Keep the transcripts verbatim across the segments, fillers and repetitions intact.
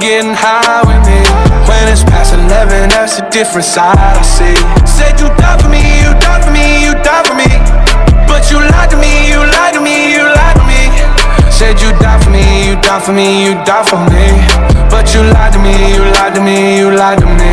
getting high with me. When it's past eleven, that's a different side I see. Said you die for me, you die for me, you die for me. But you lied to me, you lied to me, you lied to me. Said you die for me, you die for me, you die for me. But you lied to me, you lied to me, you lied to me.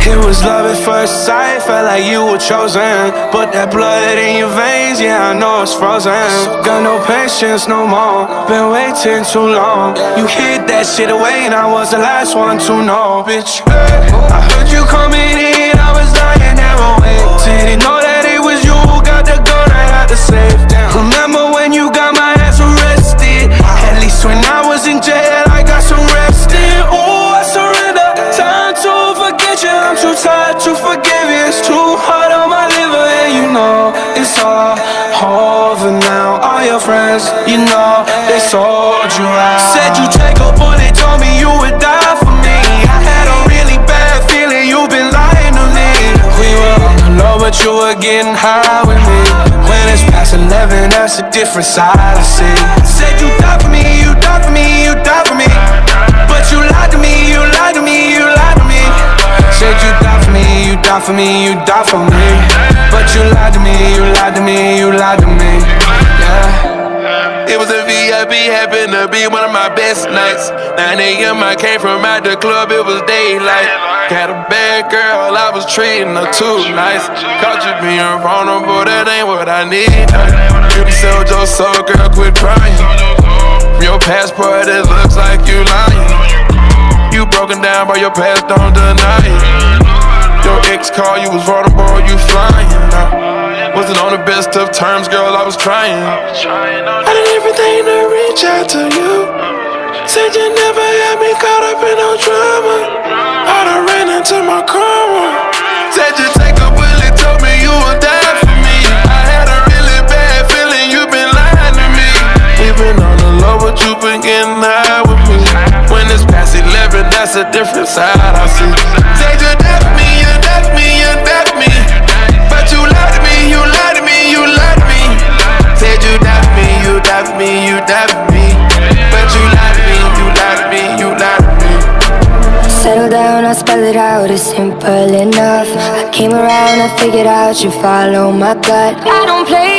It was love at first sight, felt like you were chosen. But that blood in your veins, yeah, I know it's frozen. Got no patience no more, been waiting too long. You hid that shit away and I was the last one to know. Bitch, I heard you coming in, I was lying there awake. Didn't know that it was you who got the gun right out the safe. Remember when you got my ass arrested? At least when I was in jail, I got some rest in. Ooh, I surrender, time to forget you. I'm too tired to forgive you, it's too hard on my liver. And you know, it's all over now. All your friends, you know, they sold you out. Said you take a bullet, told me you would die for me. I had a really bad feeling, you've been lying to me. We were on the low, but you were getting high with me. When it's past eleven, that's a different side I see. Said you die for me, you die for me, you die for me. But you lied to me, you lied to me, you lied to me. Said you die for me, you die for me, you die for me. But you lied to me, you lied to me, you lied to me. Yeah. It was a V I P, happened to be one of my best nights. nine A M I came from out the club, it was daylight. Got a bad girl, I was treating her too nice. Caught you being vulnerable, that ain't what I need. You be sold your soul, girl, quit crying. Your passport, it looks like you lying. You broken down by your past, don't deny it. Your ex call, you was vulnerable, you flying. I wasn't on the best of terms, girl, I was trying. I did everything to reach out to you. Said you never had me caught up in no drama. I done ran into my karma. Said you take a bullet, told me you would die for me. I had a really bad feeling, you been lying to me. We've been on the low, but you been getting high with me. When it's past eleven, that's a different side I see. Said you death me, you death me, you death me. But you lied to me, you lied to me, you lied to me. Said you death me, you death me, you death me. But you lied to me, you lied to me, you lied to me. Settle down, I'll spell it out, it's simple enough. I came around, I figured out, you follow my gut. I don't play